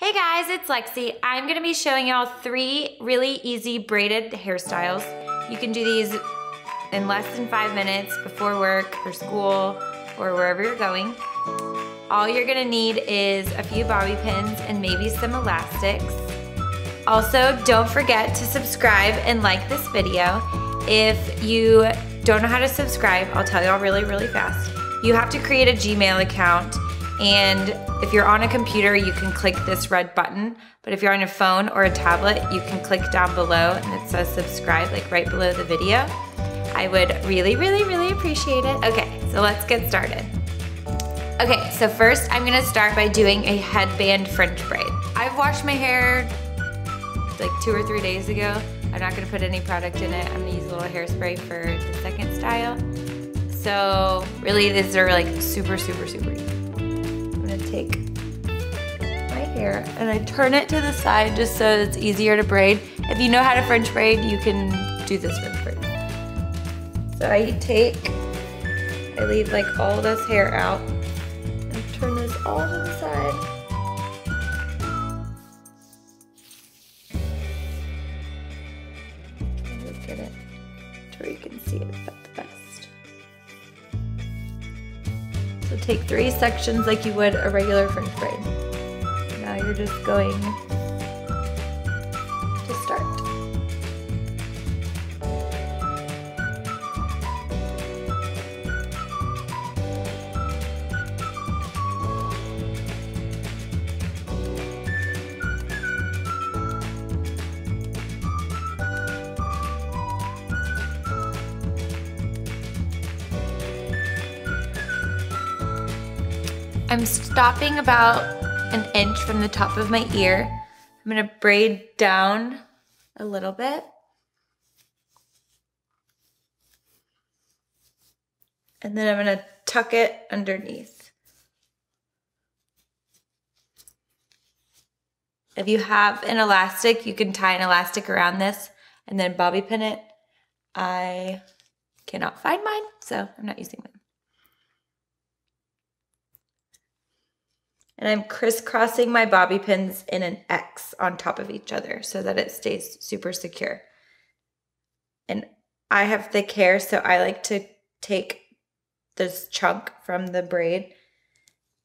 Hey guys, it's Lexi. I'm gonna be showing y'all 3 really easy braided hairstyles. You can do these in less than 5 minutes before work or school or wherever you're going. All you're gonna need is a few bobby pins and maybe some elastics. Also, don't forget to subscribe and like this video. If you don't know how to subscribe, I'll tell y'all really fast. You have to create a Gmail account, and if you're on a computer, you can click this red button, but if you're on a phone or a tablet, you can click down below and it says subscribe, like right below the video. I would really appreciate it. Okay, so let's get started. Okay, so first I'm gonna start by doing a headband French braid. I've washed my hair like 2 or 3 days ago. I'm not gonna put any product in it. I'm gonna use a little hairspray for the second style. So really, these are like super easy. Take my hair and I turn it to the side just so it's easier to braid. If you know how to French braid, you can do this French braid. So I leave like all this hair out and turn this all to the side. Look at it to where you can see it about the best. So take 3 sections like you would a regular French braid. Now you're just going to start. I'm stopping about an inch from the top of my ear. I'm gonna braid down a little bit. And then I'm gonna tuck it underneath. If you have an elastic, you can tie an elastic around this and then bobby pin it. I cannot find mine, so I'm not using mine. And I'm crisscrossing my bobby pins in an X on top of each other so that it stays super secure. And I have thick hair, so I like to take this chunk from the braid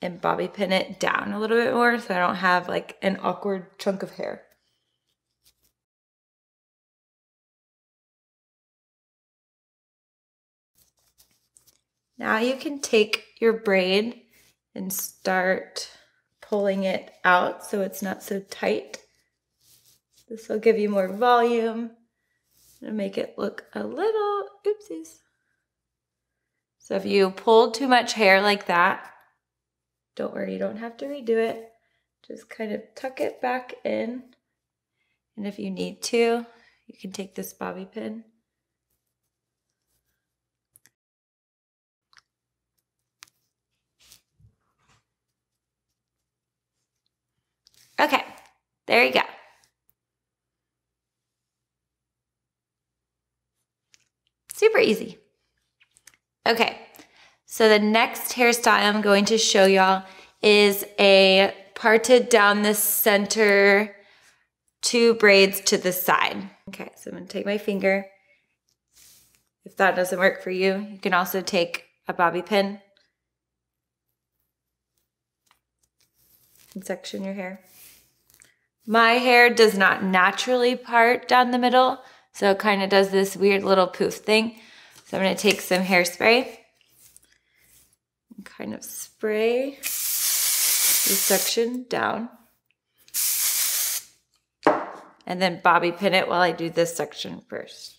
and bobby pin it down a little bit more so I don't have like an awkward chunk of hair. Now you can take your braid and start pulling it out so it's not so tight. This will give you more volume and make it look a little oopsies. So if you pull too much hair like that, don't worry, you don't have to redo it. Just kind of tuck it back in. And if you need to, you can take this bobby pin. Okay, there you go. Super easy. Okay, so the next hairstyle I'm going to show y'all is a parted down the center, 2 braids to the side. Okay, so I'm gonna take my finger. If that doesn't work for you, you can also take a bobby pin and section your hair. My hair does not naturally part down the middle, so it kind of does this weird little poof thing. So I'm gonna take some hairspray and kind of spray this section down and then bobby pin it while I do this section first.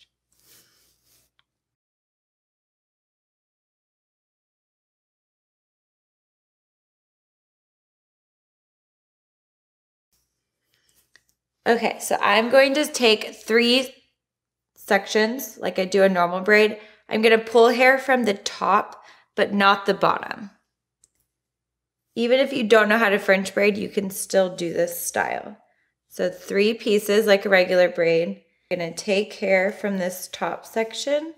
Okay, so I'm going to take 3 sections like I do a normal braid. I'm gonna pull hair from the top, but not the bottom. Even if you don't know how to French braid, you can still do this style. So 3 pieces like a regular braid. I'm gonna take hair from this top section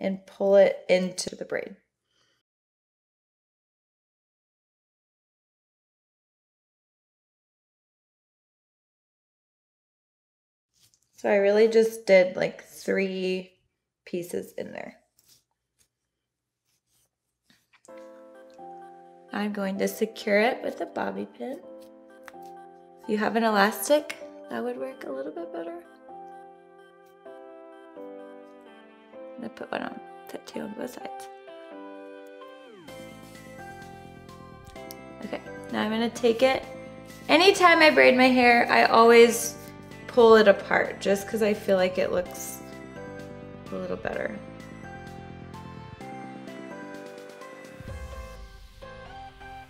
and pull it into the braid. So I really just did like 3 pieces in there. I'm going to secure it with a bobby pin. If you have an elastic, that would work a little bit better. I'm gonna put one on, put 2 on both sides. Okay, now I'm gonna take it. Anytime I braid my hair, I always pull it apart just because I feel like it looks a little better.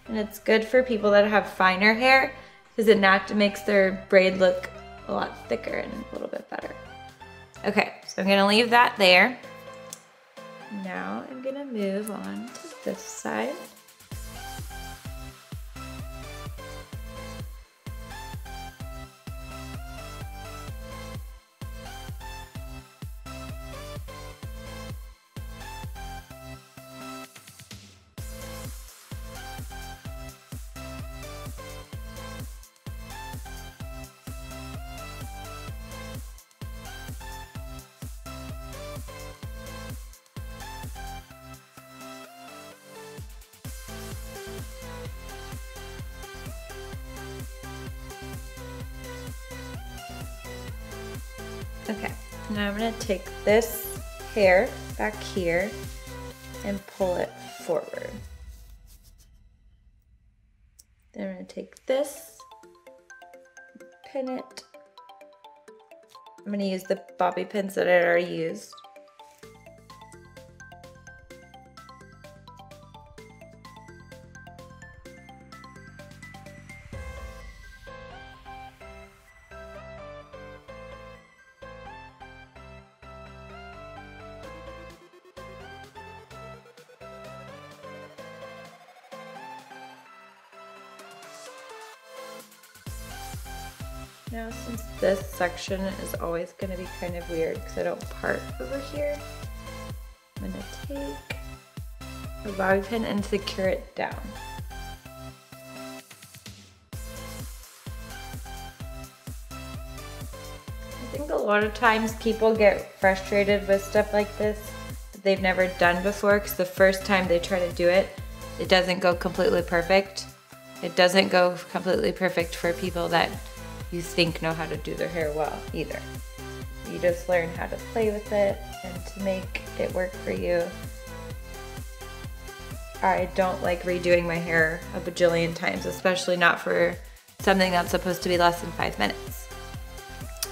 And it's good for people that have finer hair because it makes their braid look a lot thicker and a little bit better. Okay, so I'm gonna leave that there. Now I'm gonna move on to this side. Okay, now I'm gonna take this hair back here and pull it forward. Then I'm gonna take this, pin it. I'm gonna use the bobby pins that I already used. Now, since this section is always going to be kind of weird because I don't part over here, I'm going to take a bobby pin and secure it down. I think a lot of times people get frustrated with stuff like this that they've never done before because the first time they try to do it, it doesn't go completely perfect. It doesn't go completely perfect for people that you think know how to do their hair well either. You just learn how to play with it and to make it work for you. I don't like redoing my hair a bajillion times, especially not for something that's supposed to be less than 5 minutes.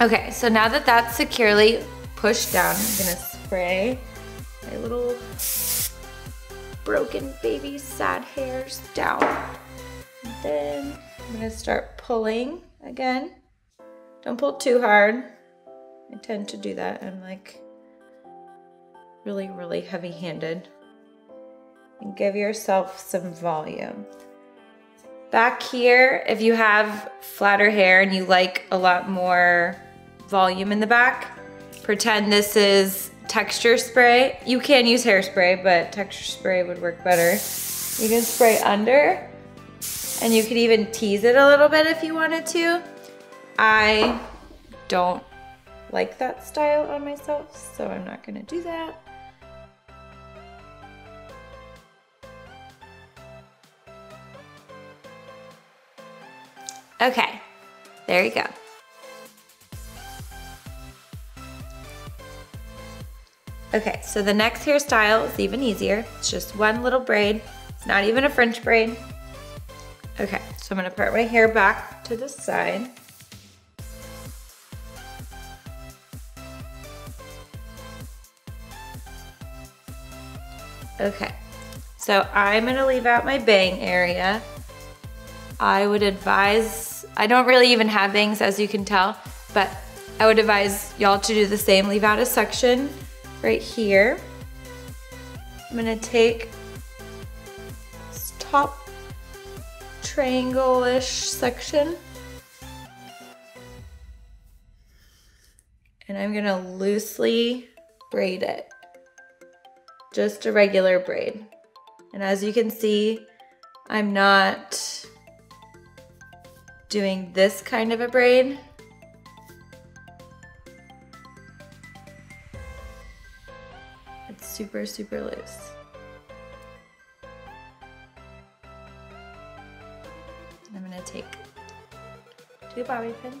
Okay, so now that that's securely pushed down, I'm gonna spray my little broken baby sad hairs down. And then I'm gonna start pulling. Again, don't pull too hard. I tend to do that. I'm like really, really heavy-handed. And give yourself some volume. Back here, if you have flatter hair and you like a lot more volume in the back, pretend this is texture spray. You can use hairspray, but texture spray would work better. You can spray under. And you could even tease it a little bit if you wanted to. I don't like that style on myself, so I'm not gonna do that. Okay, there you go. Okay, so the next hairstyle is even easier. It's just one little braid. It's not even a French braid. Okay, so I'm gonna part my hair back to the side. Okay, so I'm gonna leave out my bang area. I would advise, I don't really even have bangs as you can tell, but I would advise y'all to do the same. Leave out a section right here. I'm gonna take this top triangle-ish section. And I'm gonna loosely braid it. Just a regular braid. And as you can see, I'm not doing this kind of a braid. super, super loose. And I'm gonna take 2 bobby pins.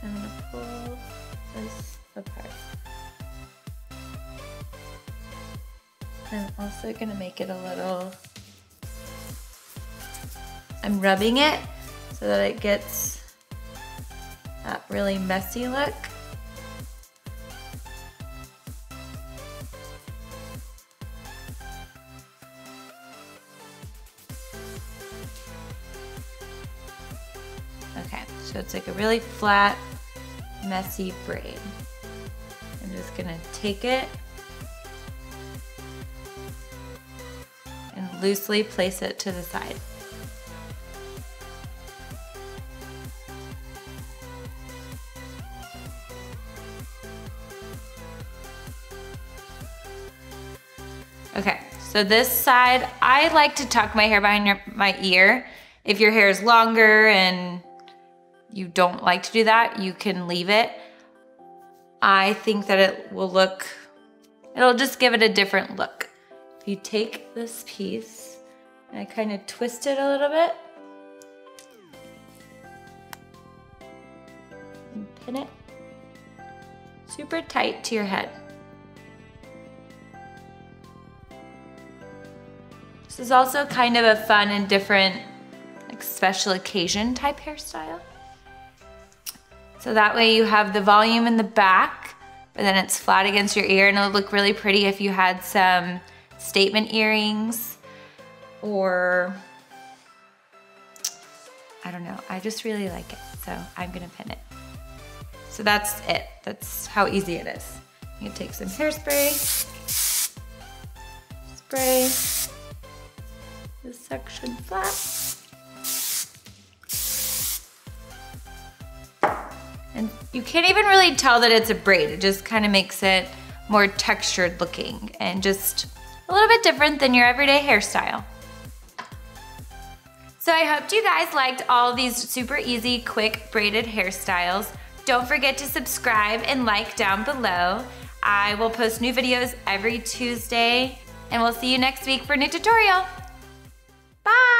I'm gonna pull this apart. I'm also gonna make it a little, I'm rubbing it so that it gets that really messy look. Okay, so it's like a really flat, messy braid. I'm just gonna take it and loosely place it to the side. Okay, so this side, I like to tuck my hair behind my ear. If your hair is longer and you don't like to do that, you can leave it. I think that it will look, it'll just give it a different look. If you take this piece and I kind of twist it a little bit and pin it super tight to your head. This is also kind of a fun and different, like, special occasion type hairstyle. So that way you have the volume in the back, but then it's flat against your ear, and it'll look really pretty if you had some statement earrings, or I don't know, I just really like it, so I'm gonna pin it. So that's it, that's how easy it is. You can take some hairspray, spray this section flat, and you can't even really tell that it's a braid. It just kind of makes it more textured looking and just a little bit different than your everyday hairstyle. So I hope you guys liked all these super easy, quick braided hairstyles. Don't forget to subscribe and like down below. I will post new videos every Tuesday, and we'll see you next week for a new tutorial. Bye.